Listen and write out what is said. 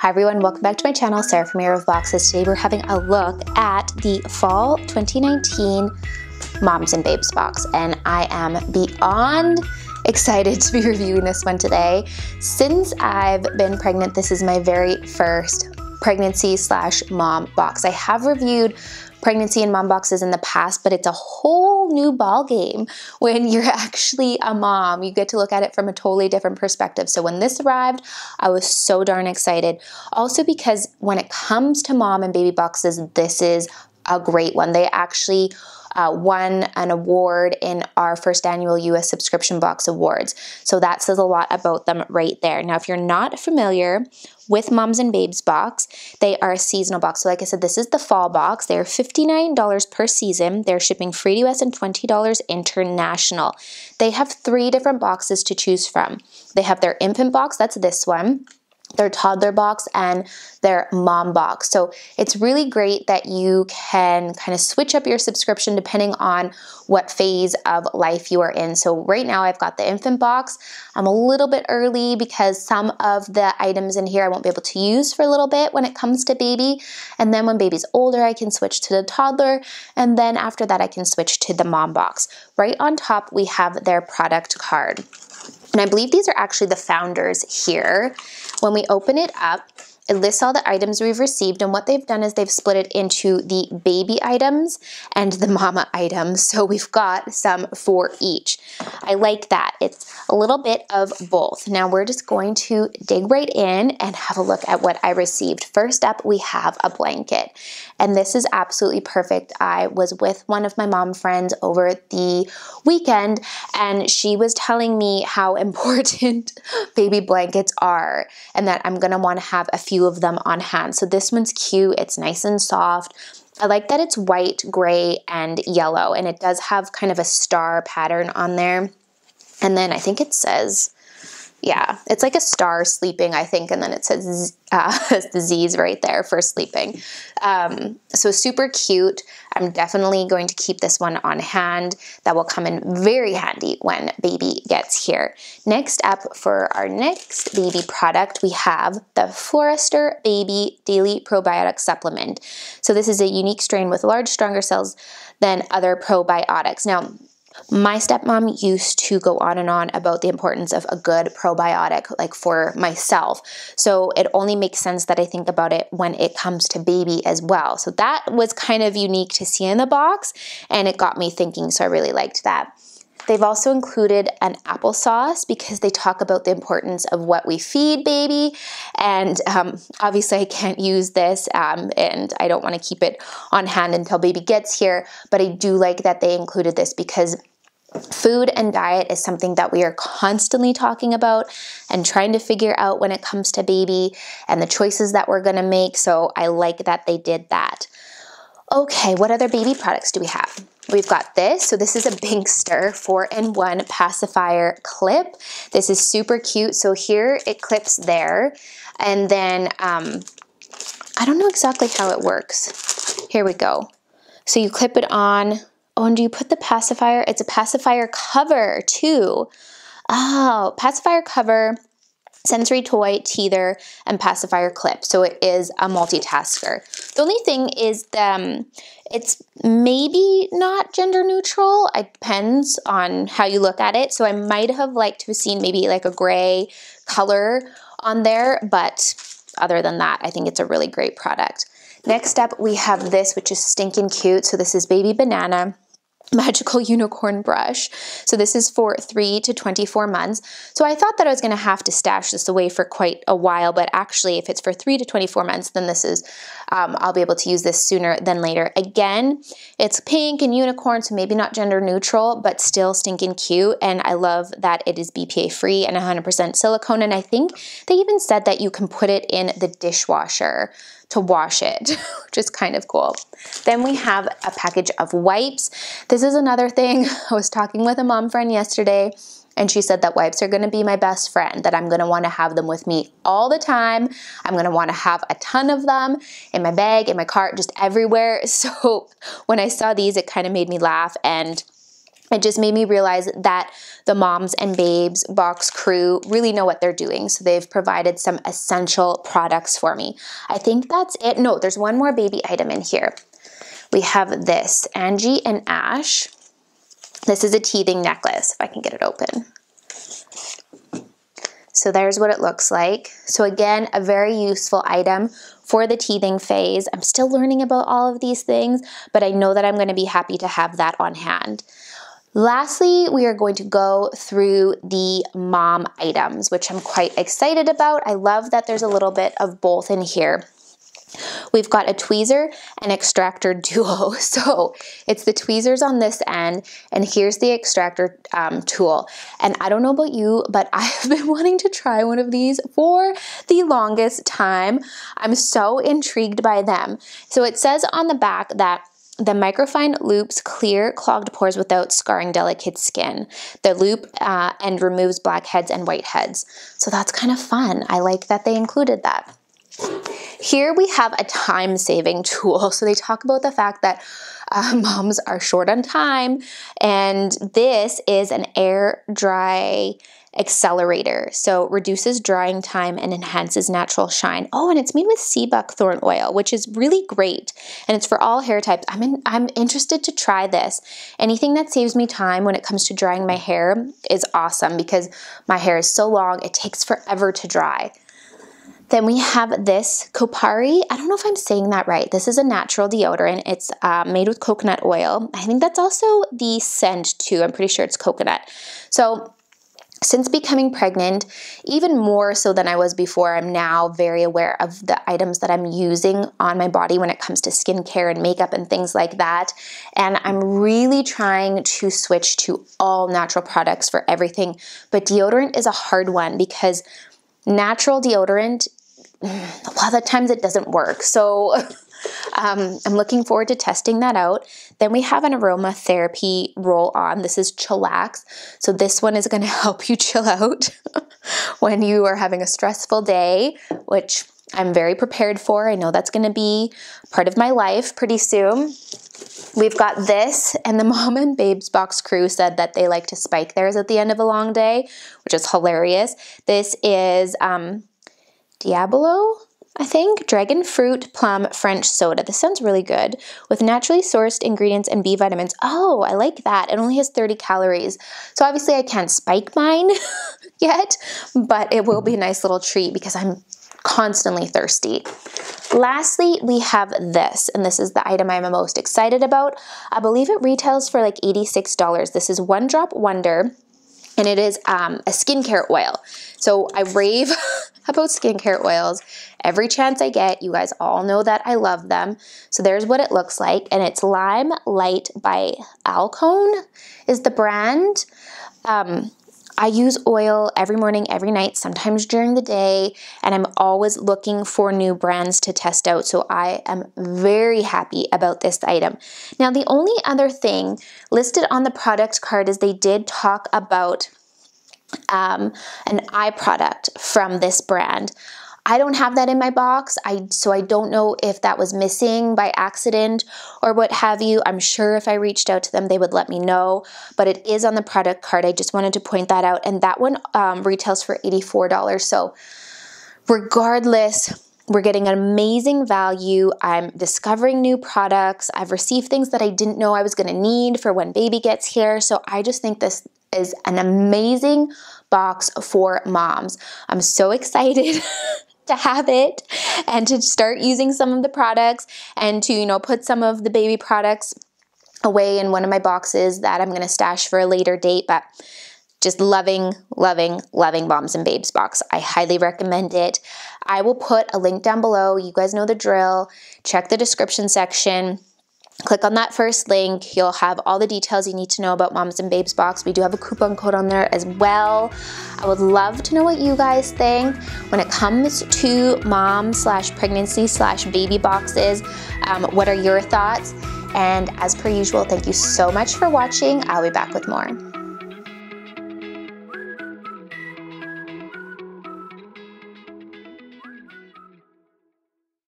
Hi everyone, welcome back to my channel. Sarah from A Year of Boxes. Today we're having a look at the Fall 2019 Moms and Babes box, and I am beyond excited to be reviewing this one today. Since I've been pregnant, this is my very first pregnancy slash mom box. I have reviewed pregnancy and mom boxes in the past, but it's a whole new ball game when you're actually a mom. You get to look at it from a totally different perspective. So when this arrived, I was so darn excited. Also because when it comes to mom and baby boxes, this is a great one. They actually won an award in our first annual U.S. Subscription Box Awards. So that says a lot about them right there. Now, if you're not familiar with Moms and Babes box, they are a seasonal box. So like I said, this is the fall box. They are $59 per season. They're shipping free to US and $20 international. They have three different boxes to choose from. They have their infant box, that's this one, their toddler box, and their mom box. So it's really great that you can kind of switch up your subscription depending on what phase of life you are in. So right now I've got the infant box. I'm a little bit early because some of the items in here I won't be able to use for a little bit when it comes to baby. And then when baby's older, I can switch to the toddler. And then after that, I can switch to the mom box. Right on top, we have their product card. And I believe these are actually the founders here. When we open it up, it lists all the items we've received, and what they've done is they've split it into the baby items and the mama items. So we've got some for each. I like that. It's a little bit of both. Now we're just going to dig right in and have a look at what I received. First up, we have a blanket, and this is absolutely perfect. I was with one of my mom friends over the weekend, and she was telling me how important baby blankets are and that I'm gonna wanna have a few of them on hand. So this one's cute. It's nice and soft. I like that it's white, gray, and yellow, and it does have kind of a star pattern on there. And then I think it says, yeah, it's like a star sleeping, I think, and then it says the Z's right there for sleeping. So super cute. I'm definitely going to keep this one on hand. That will come in very handy when baby gets here. Next up, for our next baby product, we have the Florester Baby Daily Probiotic Supplement. So this is a unique strain with large, stronger cells than other probiotics. Now, my stepmom used to go on about the importance of a good probiotic, like for myself. So it only makes sense that I think about it when it comes to baby as well. So that was kind of unique to see in the box, and it got me thinking, so I really liked that. They've also included an applesauce because they talk about the importance of what we feed baby, and obviously I can't use this and I don't want to keep it on hand until baby gets here, but I do like that they included this because food and diet is something that we are constantly talking about and trying to figure out when it comes to baby and the choices that we're going to make, so I like that they did that. Okay, what other baby products do we have? We've got this. So this is a Binkster 4-in-1 pacifier clip. This is super cute. So here it clips there, and then I don't know exactly how it works. Here we go. So you clip it on. Oh, and do you put the pacifier? It's a pacifier cover too. Oh, pacifier cover, sensory toy, teether, and pacifier clip. So it is a multitasker. The only thing is it's maybe not gender neutral. It depends on how you look at it. So I might have liked to have seen maybe like a gray color on there, but other than that, I think it's a really great product. Next up, we have this, which is stinking cute. So this is Baby Banana Magical Unicorn Brush. So this is for 3 to 24 months. So I thought that I was going to have to stash this away for quite a while, but actually if it's for 3 to 24 months, then this is, I'll be able to use this sooner than later. Again, it's pink and unicorn, so maybe not gender neutral, but still stinking cute. And I love that it is BPA free and 100% silicone. And I think they even said that you can put it in the dishwasher to wash it, which is kind of cool. Then we have a package of wipes. This is another thing. I was talking with a mom friend yesterday, and she said that wipes are gonna be my best friend, that I'm gonna wanna have them with me all the time. I'm gonna wanna have a ton of them in my bag, in my cart, just everywhere. So when I saw these, it kind of made me laugh, and It just made me realize that the Moms and Babes box crew really know what they're doing. So they've provided some essential products for me. I think that's it. No, there's one more baby item in here. We have this, Angie and Ash. This is a teething necklace, if I can get it open. So there's what it looks like. So again, a very useful item for the teething phase. I'm still learning about all of these things, but I know that I'm going to be happy to have that on hand. Lastly, we are going to go through the mom items, which I'm quite excited about. I love that there's a little bit of both in here. We've got a tweezer and extractor duo. So it's the tweezers on this end, and here's the extractor tool. And I don't know about you, but I have been wanting to try one of these for the longest time. I'm so intrigued by them. So it says on the back that the microfine loops clear clogged pores without scarring delicate skin. The loop end removes blackheads and whiteheads. So that's kind of fun. I like that they included that. Here we have a time-saving tool. So they talk about the fact that moms are short on time, and this is an air dry accelerator. So reduces drying time and enhances natural shine. Oh, and it's made with sea buckthorn oil, which is really great. And it's for all hair types. I'm interested to try this. Anything that saves me time when it comes to drying my hair is awesome, because my hair is so long, it takes forever to dry. Then we have this Kopari. I don't know if I'm saying that right. This is a natural deodorant. It's made with coconut oil. I think that's also the scent too. I'm pretty sure it's coconut. So since becoming pregnant, even more so than I was before, I'm now very aware of the items that I'm using on my body when it comes to skincare and makeup and things like that. And I'm really trying to switch to all natural products for everything. But deodorant is a hard one, because natural deodorant, a lot of times it doesn't work. So I'm looking forward to testing that out. Then we have an aromatherapy roll on. This is Chillax. So this one is going to help you chill out when you are having a stressful day, which I'm very prepared for. I know that's going to be part of my life pretty soon. We've got this, and the Mom and Babes box crew said that they like to spike theirs at the end of a long day, which is hilarious. This is Diablo, I think, dragon fruit plum French soda. This sounds really good, with naturally sourced ingredients and B vitamins. Oh, I like that. It only has 30 calories. So obviously I can't spike mine yet, but it will be a nice little treat because I'm constantly thirsty. Lastly, we have this, and this is the item I'm most excited about. I believe it retails for like $86. This is One Drop Wonder, and it is a skincare oil. So I rave about skincare oils every chance I get. You guys all know that I love them. So there's what it looks like, and it's Lime Light by Alcone is the brand. I use oil every morning, every night, sometimes during the day, and I'm always looking for new brands to test out, so I am very happy about this item. Now, the only other thing listed on the product card is they did talk about an eye product from this brand. I don't have that in my box, so I don't know if that was missing by accident or what have you. I'm sure if I reached out to them, they would let me know, but it is on the product card. I just wanted to point that out, and that one retails for $84. So regardless, we're getting an amazing value. I'm discovering new products. I've received things that I didn't know I was going to need for when baby gets here, so I just think this is an amazing box for moms. I'm so excited to have it and to start using some of the products, and to, you know, put some of the baby products away in one of my boxes that I'm going to stash for a later date. But just loving, loving, loving Moms and Babes box. I highly recommend it. I will put a link down below. You guys know the drill. Check the description section. Click on that first link. You'll have all the details you need to know about Moms and Babes box. We do have a coupon code on there as well. I would love to know what you guys think when it comes to mom/pregnancy/baby boxes. What are your thoughts? And as per usual, thank you so much for watching. I'll be back with more.